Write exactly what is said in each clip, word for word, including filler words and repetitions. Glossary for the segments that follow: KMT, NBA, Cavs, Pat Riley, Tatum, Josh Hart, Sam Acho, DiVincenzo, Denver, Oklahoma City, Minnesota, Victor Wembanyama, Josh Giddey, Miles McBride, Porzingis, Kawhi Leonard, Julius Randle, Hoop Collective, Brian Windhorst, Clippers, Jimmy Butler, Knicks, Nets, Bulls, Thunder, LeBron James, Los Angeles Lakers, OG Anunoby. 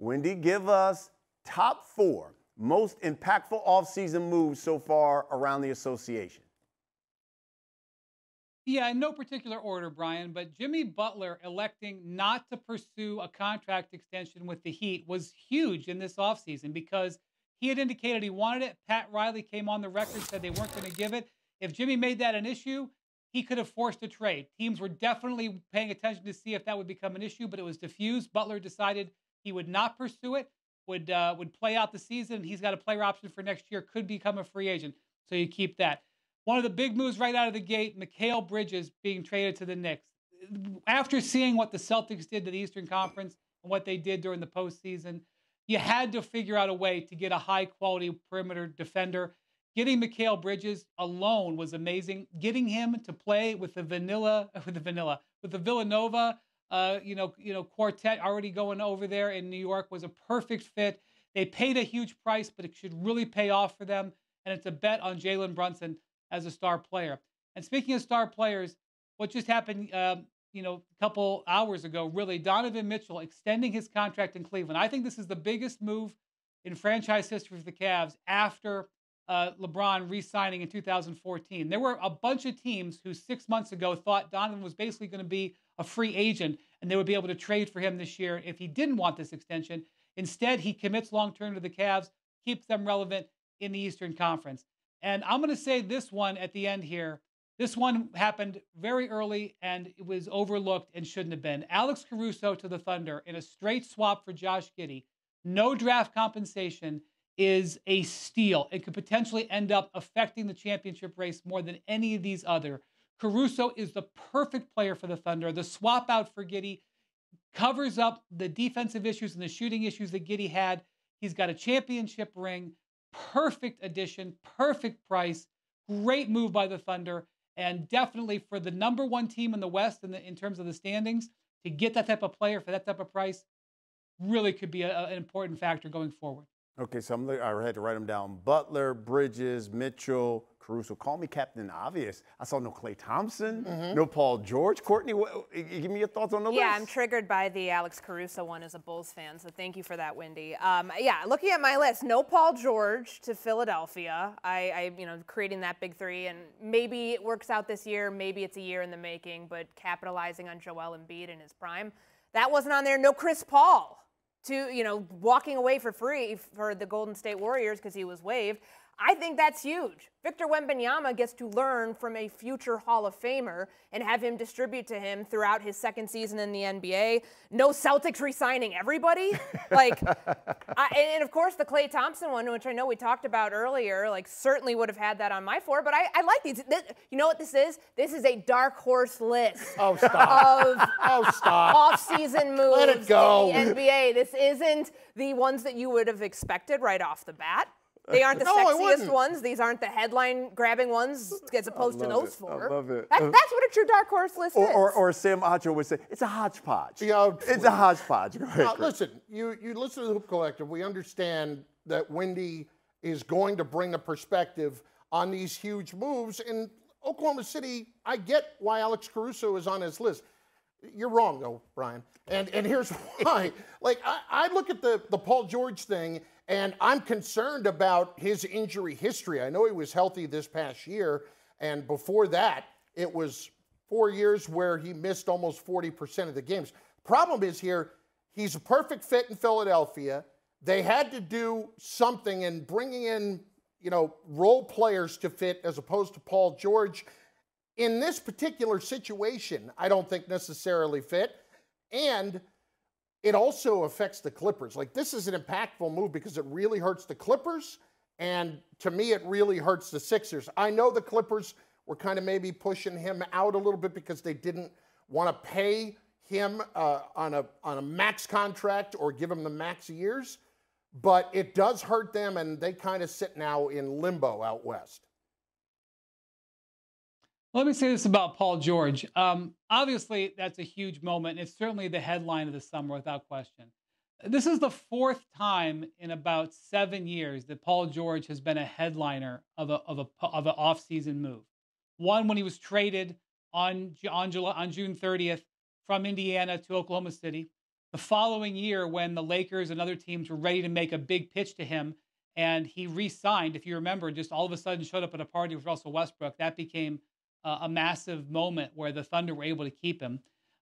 Wendy, give us top four most impactful offseason moves so far around the association. Yeah, in no particular order, Brian, but Jimmy Butler electing not to pursue a contract extension with the Heat was huge in this offseason because he had indicated he wanted it. Pat Riley came on the record, said they weren't going to give it. If Jimmy made that an issue, he could have forced a trade. Teams were definitely paying attention to see if that would become an issue, but it was diffused. Butler decided he would not pursue it, would uh, would play out the season. He's got a player option for next year, could become a free agent, so you keep that. One of the big moves right out of the gate, Mikal Bridges being traded to the Knicks. After seeing what the Celtics did to the Eastern Conference and what they did during the postseason, you had to figure out a way to get a high-quality perimeter defender. Getting Mikal Bridges alone was amazing. Getting him to play with the vanilla, with the vanilla, with the Villanova, uh, you know, you know, quartet already going over there in New York was a perfect fit. They paid a huge price, but it should really pay off for them. And it's a bet on Jalen Brunson as a star player. And speaking of star players, what just happened, uh, you know, a couple hours ago, really, Donovan Mitchell extending his contract in Cleveland. I think this is the biggest move in franchise history for the Cavs after Uh, LeBron re-signing in two thousand fourteen. There were a bunch of teams who six months ago thought Donovan was basically going to be a free agent and they would be able to trade for him this year if he didn't want this extension. Instead, he commits long-term to the Cavs, keeps them relevant in the Eastern Conference. And I'm going to say this one at the end here. This one happened very early and it was overlooked and shouldn't have been. Alex Caruso to the Thunder in a straight swap for Josh Giddey. No draft compensation is a steal. It could potentially end up affecting the championship race more than any of these other. Caruso is the perfect player for the Thunder. The swap out for Giddey covers up the defensive issues and the shooting issues that Giddey had. He's got a championship ring, perfect addition, perfect price, great move by the Thunder, and definitely for the number one team in the West in, the, in terms of the standings, to get that type of player for that type of price really could be a, an important factor going forward. Okay, so I'm looking, I had to write them down. Butler, Bridges, Mitchell, Caruso. Call me Captain Obvious. I saw no Klay Thompson, mm-hmm. no Paul George. Courtney, what, give me your thoughts on the yeah, list. Yeah, I'm triggered by the Alex Caruso one as a Bulls fan, so thank you for that, Wendy. Um, yeah, looking at my list, no Paul George to Philadelphia. I, I, you know, creating that big three, and maybe it works out this year, maybe it's a year in the making, but capitalizing on Joel Embiid in his prime. That wasn't on there. No Chris Paul to, you know, walking away for free for the Golden State Warriors because he was waived. I think that's huge. Victor Wembanyama gets to learn from a future Hall of Famer and have him distribute to him throughout his second season in the N B A. No Celtics re-signing everybody. Like, I, and of course the Klay Thompson one, which I know we talked about earlier, like certainly would have had that on my floor, but I, I like these. This, you know what this is? This is a dark horse list oh, stop. of oh, stop. off-season moves Let it go. in the N B A. This isn't the ones that you would have expected right off the bat. They aren't the no, sexiest ones. These aren't the headline-grabbing ones as opposed to those it. four. I love it. That, that's what a true dark horse list or, is. Or, or Sam Acho would say, it's a hodgepodge. You know, it's a hodgepodge. Go ahead, now, listen, you, you listen to the Hoop Collective. We understand that Wendy is going to bring a perspective on these huge moves. In Oklahoma City, I get why Alex Caruso is on his list. You're wrong, though, Brian. And, and here's why. Like, I, I look at the, the Paul George thing, and I'm concerned about his injury history. I know he was healthy this past year, and before that, it was four years where he missed almost forty percent of the games. Problem is here, he's a perfect fit in Philadelphia. They had to do something in bringing in, you know, role players to fit as opposed to Paul George. In this particular situation, I don't think necessarily fit, and it also affects the Clippers. Like, this is an impactful move because it really hurts the Clippers, and to me, it really hurts the Sixers. I know the Clippers were kind of maybe pushing him out a little bit because they didn't want to pay him uh, on a on a max contract or give him the max years, but it does hurt them, and they kind of sit now in limbo out west. Let me say this about Paul George. Um, obviously, that's a huge moment. It's certainly the headline of the summer without question. This is the fourth time in about seven years that Paul George has been a headliner of a of a of an offseason move. One when he was traded on on, July, on June thirtieth from Indiana to Oklahoma City. the following year when the Lakers and other teams were ready to make a big pitch to him, and he re-signed, if you remember, just all of a sudden showed up at a party with Russell Westbrook. That became uh, a massive moment where the Thunder were able to keep him.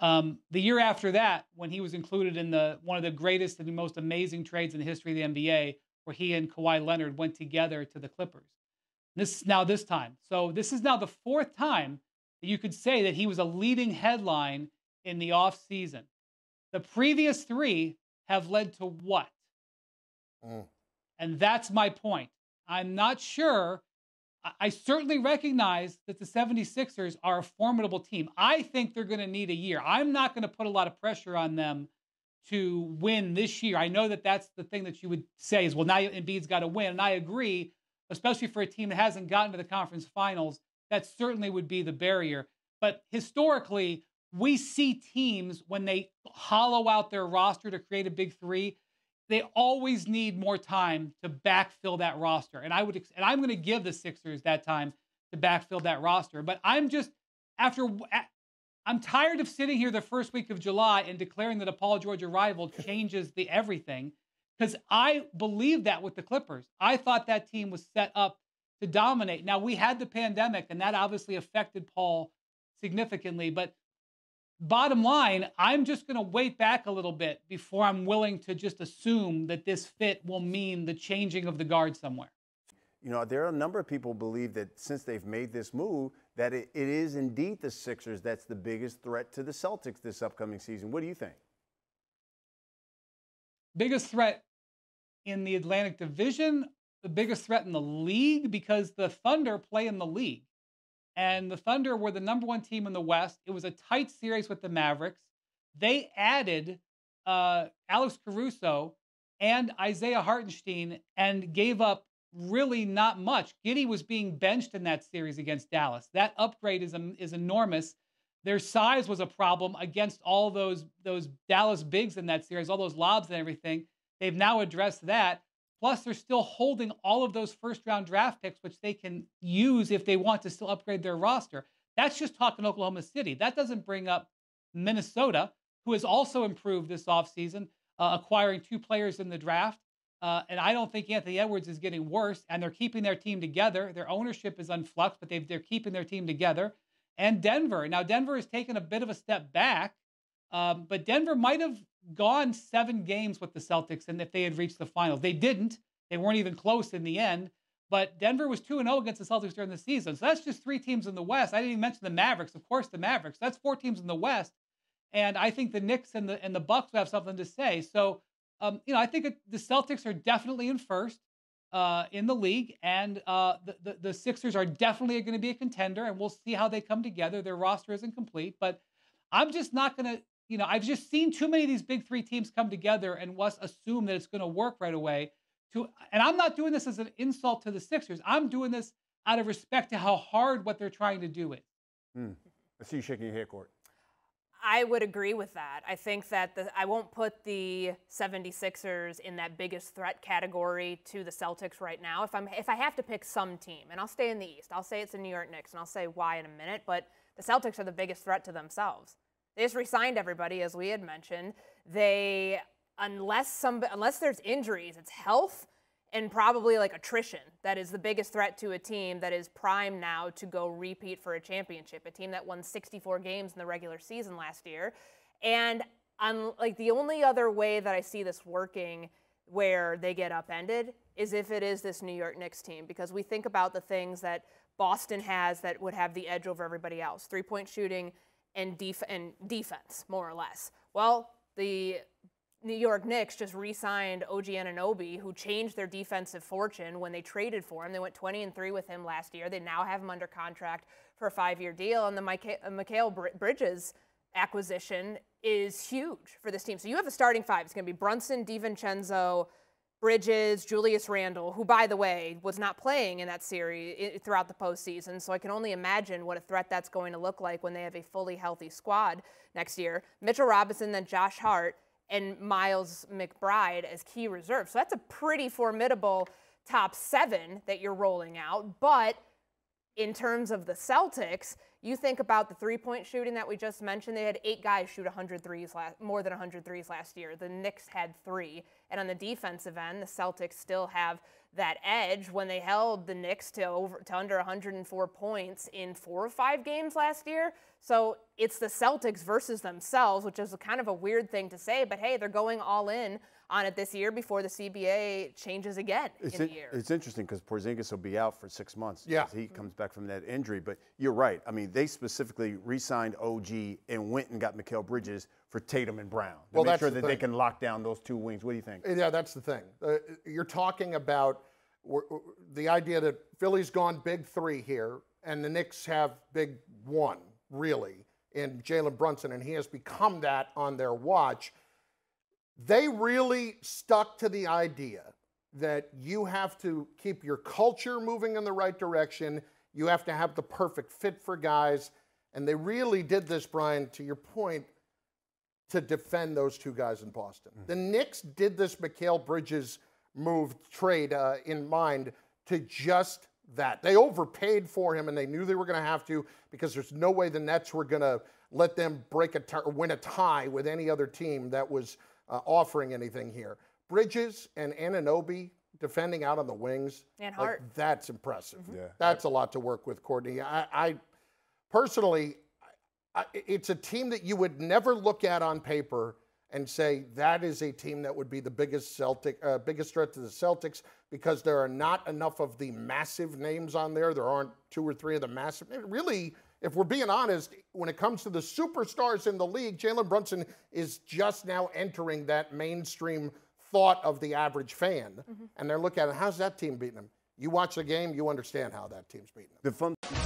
Um, the year after that, when he was included in the one of the greatest and the most amazing trades in the history of the N B A, where he and Kawhi Leonard went together to the Clippers. This is now this time. So this is now the fourth time that you could say that he was a leading headline in the offseason. The previous three have led to what? Mm. And that's my point. I'm not sure. I certainly recognize that the seventy-sixers are a formidable team. I think they're going to need a year. I'm not going to put a lot of pressure on them to win this year. I know that that's the thing that you would say is, well, now Embiid's got to win. And I agree, especially for a team that hasn't gotten to the conference finals. That certainly would be the barrier. But historically, we see teams, when they hollow out their roster to create a big three, they always need more time to backfill that roster. And I would, and I'm going to give the Sixers that time to backfill that roster. But I'm just, after, I'm tired of sitting here the first week of July and declaring that a Paul George arrival changes the everything, because I believe that with the Clippers. I thought that team was set up to dominate. Now, we had the pandemic, and that obviously affected Paul significantly. But bottom line, I'm just going to wait back a little bit before I'm willing to just assume that this fit will mean the changing of the guard somewhere. You know, there are a number of people who believe that since they've made this move, that it, it is indeed the Sixers that's the biggest threat to the Celtics this upcoming season. What do you think? Biggest threat in the Atlantic Division, the biggest threat in the league, because the Thunder play in the league. And the Thunder were the number one team in the West. It was a tight series with the Mavericks. They added uh, Alex Caruso and Isaiah Hartenstein and gave up really not much. Giddey was being benched in that series against Dallas. That upgrade is, um, is enormous. Their size was a problem against all those, those Dallas bigs in that series, all those lobs and everything. They've now addressed that. Plus, they're still holding all of those first-round draft picks, which they can use if they want to still upgrade their roster. That's just talking Oklahoma City. That doesn't bring up Minnesota, who has also improved this offseason, uh, acquiring two players in the draft. Uh, and I don't think Anthony Edwards is getting worse, and they're keeping their team together. Their ownership is unfluxed, but they've, they're keeping their team together. And Denver. Now, Denver has taken a bit of a step back, um, but Denver might have gone seven games with the Celtics, and if they had reached the finals. They didn't. They weren't even close in the end, but Denver was two and oh against the Celtics during the season. So that's just three teams in the West. I didn't even mention the Mavericks. Of course, the Mavericks. That's four teams in the West, and I think the Knicks and the, and the Bucks will have something to say. So, um, you know, I think the Celtics are definitely in first uh, in the league, and uh, the, the, the Sixers are definitely going to be a contender, and we'll see how they come together. Their roster isn't complete, but I'm just not going to You know, I've just seen too many of these big three teams come together and us assume that it's going to work right away. To, and I'm not doing this as an insult to the Sixers. I'm doing this out of respect to how hard what they're trying to do is. Mm. I see you shaking your head, Court. I would agree with that. I think that the, I won't put the seventy-sixers in that biggest threat category to the Celtics right now. If, I'm, if I have to pick some team, and I'll stay in the East, I'll say it's the New York Knicks, and I'll say why in a minute, but the Celtics are the biggest threat to themselves. They just re-signed everybody, as we had mentioned. They, unless some, unless there's injuries, it's health and probably like attrition. That is the biggest threat to a team that is prime now to go repeat for a championship, a team that won sixty-four games in the regular season last year. And un, like the only other way that I see this working where they get upended is if it is this New York Knicks team, because we think about the things that Boston has that would have the edge over everybody else. Three-point shooting, And, def and defense, more or less. Well, the New York Knicks just re-signed O G Anunoby, who changed their defensive fortune when they traded for him. They went twenty and three with him last year. They now have him under contract for a five-year deal. And the Mikal Bridges acquisition is huge for this team. So you have a starting five. It's going to be Brunson, DiVincenzo, Bridges, Julius Randle, who, by the way, was not playing in that series throughout the postseason, so I can only imagine what a threat that's going to look like when they have a fully healthy squad next year. Mitchell Robinson, then Josh Hart, and Miles McBride as key reserves. So that's a pretty formidable top seven that you're rolling out, but In terms of the Celtics, you think about the three-point shooting that we just mentioned. They had eight guys shoot one hundred threes last, more than one hundred threes last year. The Knicks had three. And on the defensive end, the Celtics still have that edge when they held the Knicks to, over, to under one hundred four points in four or five games last year. So it's the Celtics versus themselves, which is a kind of a weird thing to say. But, hey, they're going all in on it this year before the C B A changes again it's in it, the year. It's interesting because Porzingis will be out for six months. Yeah. He comes back from that injury. But you're right. I mean, they specifically re-signed O G and went and got Mikal Bridges for Tatum and Brown to well, make sure that thing. they can lock down those two wings. What do you think? Yeah, that's the thing. Uh, you're talking about we're, we're, the idea that Philly's gone big three here and the Knicks have big one, really, in Jalen Brunson, and he has become that on their watch. They really stuck to the idea that you have to keep your culture moving in the right direction. You have to have the perfect fit for guys. And they really did this, Brian, to your point, to defend those two guys in Boston. Mm-hmm. The Knicks did this Mikal Bridges move trade uh, in mind to just that. They overpaid for him, and they knew they were going to have to because there's no way the Nets were going to let them break a or win a tie with any other team that was uh, offering anything here. Bridges and Anunoby defending out on the wings, and Hart. Like, that's impressive. Mm-hmm. Yeah. That's a lot to work with, Courtney. I, I personally... I, it's a team that you would never look at on paper and say that is a team that would be the biggest Celtic, uh, biggest threat to the Celtics, because there are not enough of the massive names on there. There aren't two or three of the massive. Really, if we're being honest, when it comes to the superstars in the league, Jalen Brunson is just now entering that mainstream thought of the average fan, mm-hmm. and they're looking at it, how's that team beating them? You watch the game, you understand how that team's beating them. The fun